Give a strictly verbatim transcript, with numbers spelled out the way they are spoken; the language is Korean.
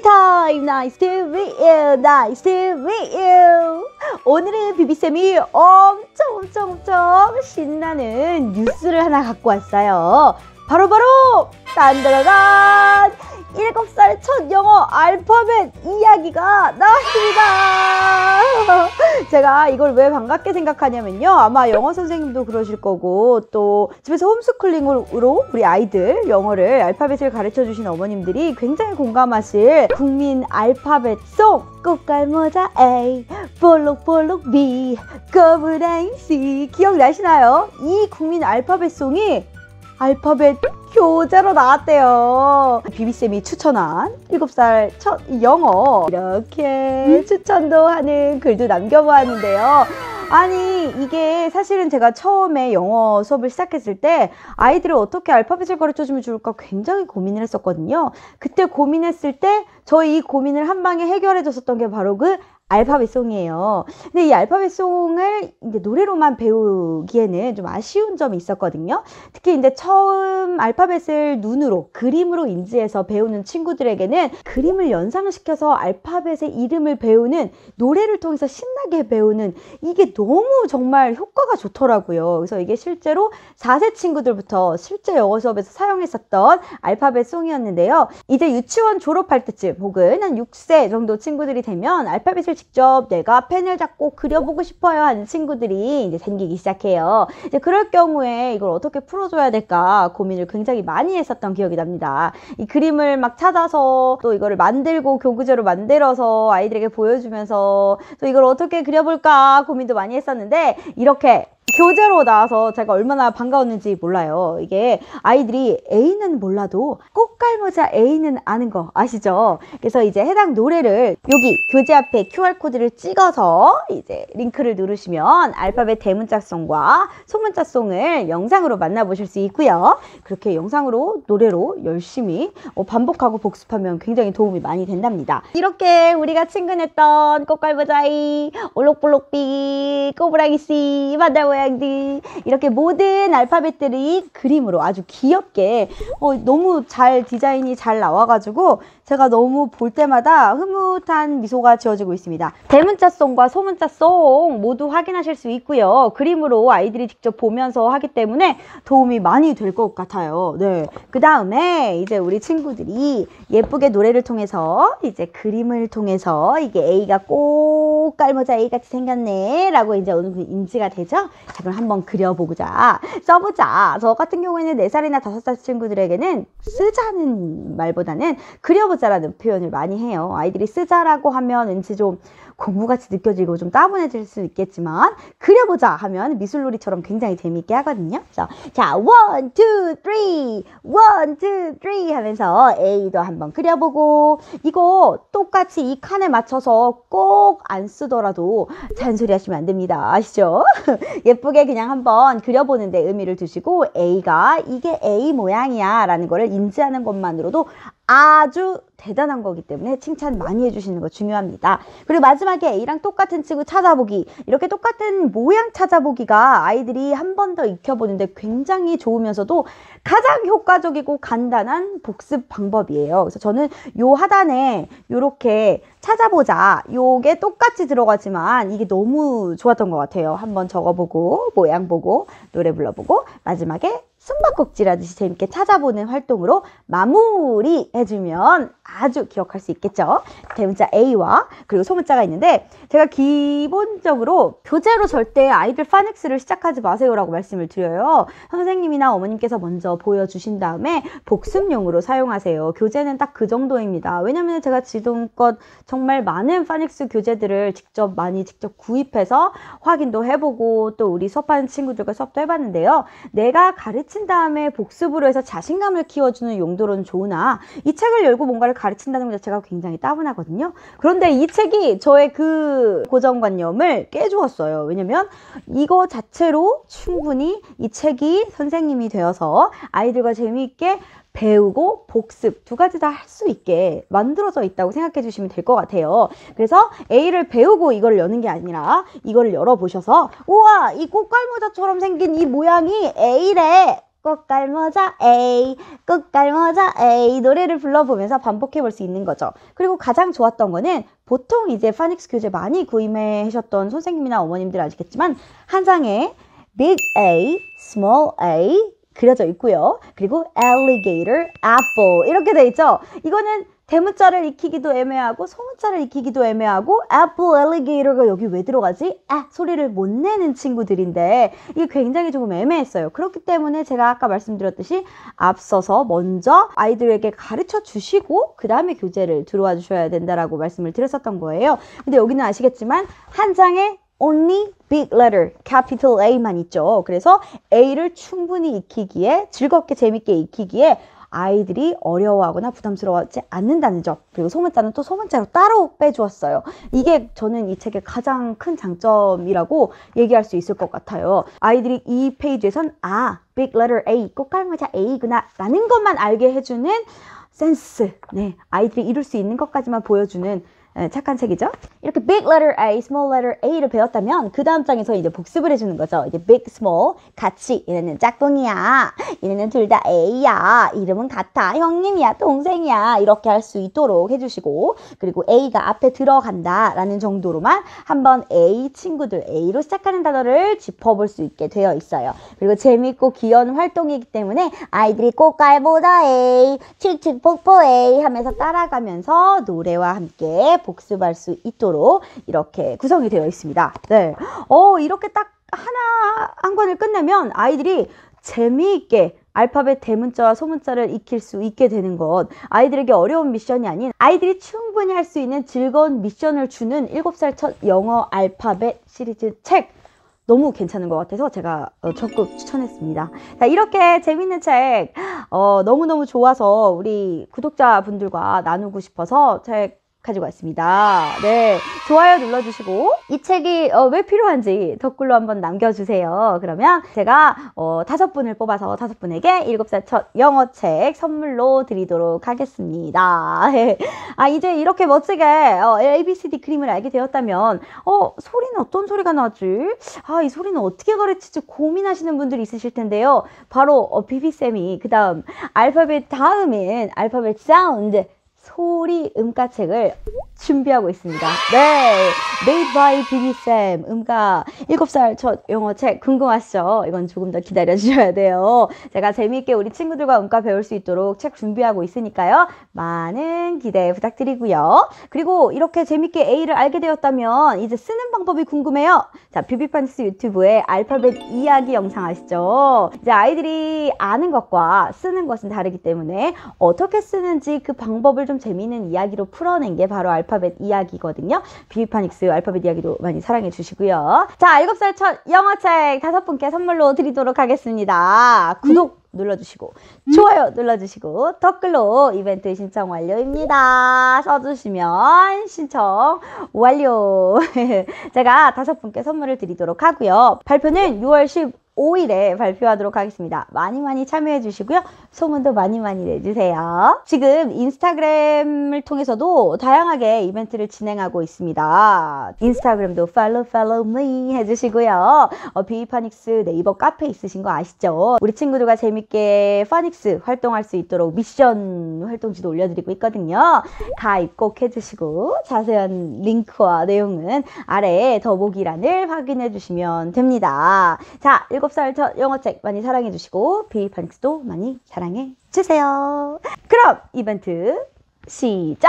비비 타임! Nice to meet you! Nice to meet you! 오늘은 비비쌤이 엄청 엄청 엄청 신나는 뉴스를 하나 갖고 왔어요. 바로바로! 딴따라란! 일곱 살 첫 영어 알파벳 이야기가 나왔습니다. 제가 이걸 왜 반갑게 생각하냐면요, 아마 영어 선생님도 그러실 거고 또 집에서 홈스쿨링으로 우리 아이들 영어를 알파벳을 가르쳐 주신 어머님들이 굉장히 공감하실 국민 알파벳송 꼬깔모자 A, 볼록볼록 B, 거부랭 C 기억나시나요? 이 국민 알파벳송이 알파벳 교재로 나왔대요. 비비쌤이 추천한 일곱 살 첫 영어 이렇게 추천도 하는 글도 남겨보았는데요. 아니 이게 사실은 제가 처음에 영어 수업을 시작했을 때 아이들을 어떻게 알파벳을 가르쳐주면 좋을까 굉장히 고민을 했었거든요. 그때 고민했을 때 저희 이 고민을 한 방에 해결해 줬었던 게 바로 그 알파벳송이에요. 근데 이 알파벳송을 이제 노래로만 배우기에는 좀 아쉬운 점이 있었거든요. 특히 이제 처음 알파벳을 눈으로, 그림으로 인지해서 배우는 친구들에게는 그림을 연상시켜서 알파벳의 이름을 배우는, 노래를 통해서 신나게 배우는, 이게 너무 정말 효과가 좋더라고요. 그래서 이게 실제로 사 세 친구들부터 실제 영어 수업에서 사용했었던 알파벳송이었는데요. 이제 유치원 졸업할 때쯤 혹은 한 육 세 정도 친구들이 되면 알파벳을 직접 내가 펜을 잡고 그려보고 싶어요 하는 친구들이 이제 생기기 시작해요. 이제 그럴 경우에 이걸 어떻게 풀어줘야 될까 고민을 굉장히 많이 했었던 기억이 납니다. 이 그림을 막 찾아서 또 이거를 만들고 교구제로 만들어서 아이들에게 보여주면서 또 이걸 어떻게 그려볼까 고민도 많이 했었는데, 이렇게 교재로 나와서 제가 얼마나 반가웠는지 몰라요. 이게 아이들이 A는 몰라도 꼬깔모자 A는 아는 거 아시죠? 그래서 이제 해당 노래를 여기 교재 앞에 큐알 코드를 찍어서 이제 링크를 누르시면 알파벳 대문자송과 소문자송을 영상으로 만나보실 수 있고요. 그렇게 영상으로 노래로 열심히 반복하고 복습하면 굉장히 도움이 많이 된답니다. 이렇게 우리가 친근했던 꼬깔모자 A, 올록볼록 B, 꼬부랑이 C, 만나고요. 이렇게 모든 알파벳들이 그림으로 아주 귀엽게 어, 너무 잘 디자인이 잘 나와가지고 제가 너무 볼 때마다 흐뭇한 미소가 지어지고 있습니다. 대문자송과 소문자송 모두 확인하실 수 있고요. 그림으로 아이들이 직접 보면서 하기 때문에 도움이 많이 될 것 같아요. 네, 그 다음에 이제 우리 친구들이 예쁘게 노래를 통해서 이제 그림을 통해서 이게 A가 꼬깔모자 A 같이 생겼네 라고 이제 어느 정도 인지가 되죠. 자, 그럼 한번 그려보자, 써보자. 저 같은 경우에는 네 살이나 다섯 살 친구들에게는 쓰자는 말보다는 그려보자라는 표현을 많이 해요. 아이들이 쓰자라고 하면 왠지 좀 공부같이 느껴지고 좀 따분해질 수 있겠지만, 그려보자 하면 미술놀이처럼 굉장히 재미있게 하거든요. 자, 원, 투, 쓰리, 원, 투, 쓰리 하면서 A도 한번 그려보고, 이거 똑같이 이 칸에 맞춰서 꼭 안 쓰더라도 잔소리 하시면 안 됩니다. 아시죠? 예쁘게 그냥 한번 그려보는 데 의미를 두시고, A가 이게 A 모양이야 라는 거를 인지하는 것만으로도 아주 대단한 거기 때문에 칭찬 많이 해주시는 거 중요합니다. 그리고 마지막에 A랑 똑같은 친구 찾아보기, 이렇게 똑같은 모양 찾아보기가 아이들이 한 번 더 익혀보는데 굉장히 좋으면서도 가장 효과적이고 간단한 복습 방법이에요. 그래서 저는 요 하단에 요렇게 찾아보자, 요게 똑같이 들어가지만 이게 너무 좋았던 것 같아요. 한번 적어보고, 모양 보고, 노래 불러보고, 마지막에 숨바꼭질하듯이 재밌게 찾아보는 활동으로 마무리 해주면 아주 기억할 수 있겠죠. 대문자 A와 그리고 소문자가 있는데, 제가 기본적으로 교재로 절대 아이들 파닉스를 시작하지 마세요 라고 말씀을 드려요. 선생님이나 어머님께서 먼저 보여주신 다음에 복습용으로 사용하세요. 교재는 딱 그 정도입니다. 왜냐면 제가 지금껏 정말 많은 파닉스 교재들을 직접 많이 직접 구입해서 확인도 해보고 또 우리 수업하는 친구들과 수업도 해봤는데요, 내가 가르치 친 다음에 복습으로 해서 자신감을 키워주는 용도로는 좋으나 이 책을 열고 뭔가를 가르친다는 것 자체가 굉장히 따분하거든요. 그런데 이 책이 저의 그 고정관념을 깨주었어요. 왜냐면 이거 자체로 충분히 이 책이 선생님이 되어서 아이들과 재미있게 배우고 복습 두 가지 다 할 수 있게 만들어져 있다고 생각해 주시면 될 것 같아요. 그래서 A를 배우고 이걸 여는 게 아니라 이걸 열어보셔서, 우와, 이 꼬깔모자처럼 생긴 이 모양이 A래 꼬깔모자 A, 꼬깔모자 A 노래를 불러보면서 반복해 볼 수 있는 거죠. 그리고 가장 좋았던 거는 보통 이제 파닉스 교재 많이 구입하셨던 선생님이나 어머님들 아시겠지만 한 장에 big A, small A 그려져 있고요. 그리고 alligator, apple 이렇게 돼 있죠. 이거는 대문자를 익히기도 애매하고 소문자를 익히기도 애매하고 apple, alligator가 여기 왜 들어가지? 아, 소리를 못 내는 친구들인데 이게 굉장히 조금 애매했어요. 그렇기 때문에 제가 아까 말씀드렸듯이 앞서서 먼저 아이들에게 가르쳐 주시고 그 다음에 교재를 들어와 주셔야 된다라고 말씀을 드렸었던 거예요. 근데 여기는 아시겠지만 한 장에 only big letter, capital A만 있죠. 그래서 A를 충분히 익히기에 즐겁게 재밌게 익히기에 아이들이 어려워하거나 부담스러워하지 않는다는 점. 그리고 소문자는 또 소문자로 따로 빼주었어요. 이게 저는 이 책의 가장 큰 장점이라고 얘기할 수 있을 것 같아요. 아이들이 이 페이지에선 아, big letter A, 꼬깔모자 A구나 라는 것만 알게 해주는 센스. 네, 아이들이 이룰 수 있는 것까지만 보여주는 착한 책이죠. 이렇게 big letter A, small letter A를 배웠다면 그 다음 장에서 이제 복습을 해주는 거죠. 이제 big, small 같이 얘네는 짝꿍이야, 얘네는 둘 다 A야, 이름은 같아, 형님이야, 동생이야 이렇게 할 수 있도록 해주시고 그리고 A가 앞에 들어간다 라는 정도로만 한번 A 친구들, A로 시작하는 단어를 짚어볼 수 있게 되어 있어요. 그리고 재밌고 귀여운 활동이기 때문에 아이들이 꼬깔모자 A, 칙칙폭포 A 하면서 따라가면서 노래와 함께 복습할 수 있도록 이렇게 구성이 되어 있습니다. 네, 어, 이렇게 딱 하나 한 권을 끝내면 아이들이 재미있게 알파벳 대문자와 소문자를 익힐 수 있게 되는 것, 아이들에게 어려운 미션이 아닌 아이들이 충분히 할 수 있는 즐거운 미션을 주는 일곱 살 첫 영어 알파벳 시리즈 책 너무 괜찮은 것 같아서 제가 적극 추천했습니다. 자, 이렇게 재밌는 책 어, 너무너무 좋아서 우리 구독자분들과 나누고 싶어서 책 가지고 왔습니다. 네, 좋아요 눌러주시고 이 책이 어, 왜 필요한지 댓글로 한번 남겨주세요. 그러면 제가 어, 다섯 분을 뽑아서 다섯 분에게 일곱 살 첫 영어책 선물로 드리도록 하겠습니다. 아, 이제 이렇게 멋지게 어, 에이 비 씨 디 그림을 알게 되었다면 어 소리는 어떤 소리가 나지? 아, 이 소리는 어떻게 가르치지 고민하시는 분들이 있으실 텐데요. 바로 어, 비비쌤이 그 다음 알파벳 다음인 알파벳 사운드 소리 음가책을 준비하고 있습니다. 네, Made by 비비쌤 음가 일곱 살 첫 영어책 궁금하시죠? 이건 조금 더 기다려주셔야 돼요. 제가 재미있게 우리 친구들과 음가 배울 수 있도록 책 준비하고 있으니까요. 많은 기대 부탁드리고요. 그리고 이렇게 재미있게 A를 알게 되었다면 이제 쓰는 방법이 궁금해요. 자, 비비파닉스 유튜브에 알파벳 이야기 영상 아시죠? 이제 아이들이 아는 것과 쓰는 것은 다르기 때문에 어떻게 쓰는지 그 방법을 좀 재미있는 이야기로 풀어낸 게 바로 알파벳 이야기거든요. 비비파닉스 알파벳 이야기도 많이 사랑해 주시고요. 자, 일곱 살 첫 영어책 다섯 분께 선물로 드리도록 하겠습니다. 구독 음? 눌러주시고 좋아요 눌러주시고 댓글로 이벤트 신청 완료입니다. 써주시면 신청 완료. 제가 다섯 분께 선물을 드리도록 하고요. 발표는 유월 십오일에 발표하도록 하겠습니다. 많이 많이 참여해 주시고요. 소문도 많이 많이 내주세요. 지금 인스타그램을 통해서도 다양하게 이벤트를 진행하고 있습니다. 인스타그램도 follow follow me 해주시고요. 어, 비비파닉스 네이버 카페 있으신 거 아시죠? 우리 친구들과 재밌게 파닉스 활동할 수 있도록 미션 활동지도 올려드리고 있거든요. 가입 꼭 해주시고 자세한 링크와 내용은 아래 더보기란을 확인해 주시면 됩니다. 자, 일곱 살 첫 영어책 많이 사랑해 주시고 비비파닉스도 많이 사랑해 주세요. 그럼 이벤트 시작!